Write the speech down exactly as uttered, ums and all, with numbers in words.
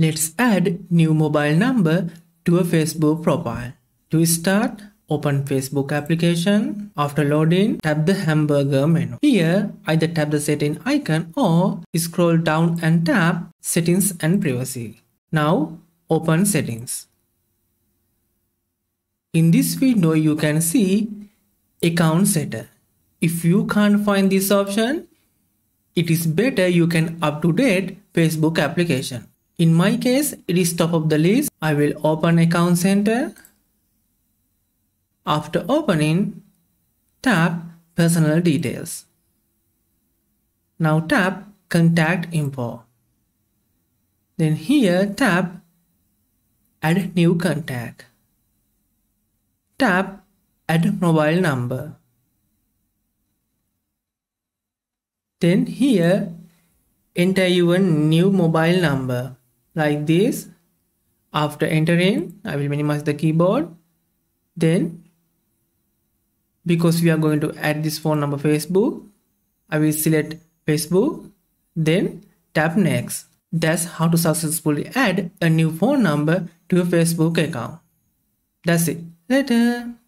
Let's add new mobile number to a Facebook profile. To start, open Facebook application. After login, tap the hamburger menu. Here, either tap the setting icon or scroll down and tap settings and privacy. Now, open settings. In this window, you can see account setter. If you can't find this option, it is better you can up-to-date Facebook application. In my case, it is top of the list. I will open account center. After opening, tap personal details. Now tap contact info. Then here tap add new contact. Tap add mobile number. Then here enter your new mobile number like this. After entering, I will minimize the keyboard. Then, because we are going to add this phone number Facebook, I will select Facebook, then tap next. That's how to successfully add a new phone number to your Facebook account. That's it. Later.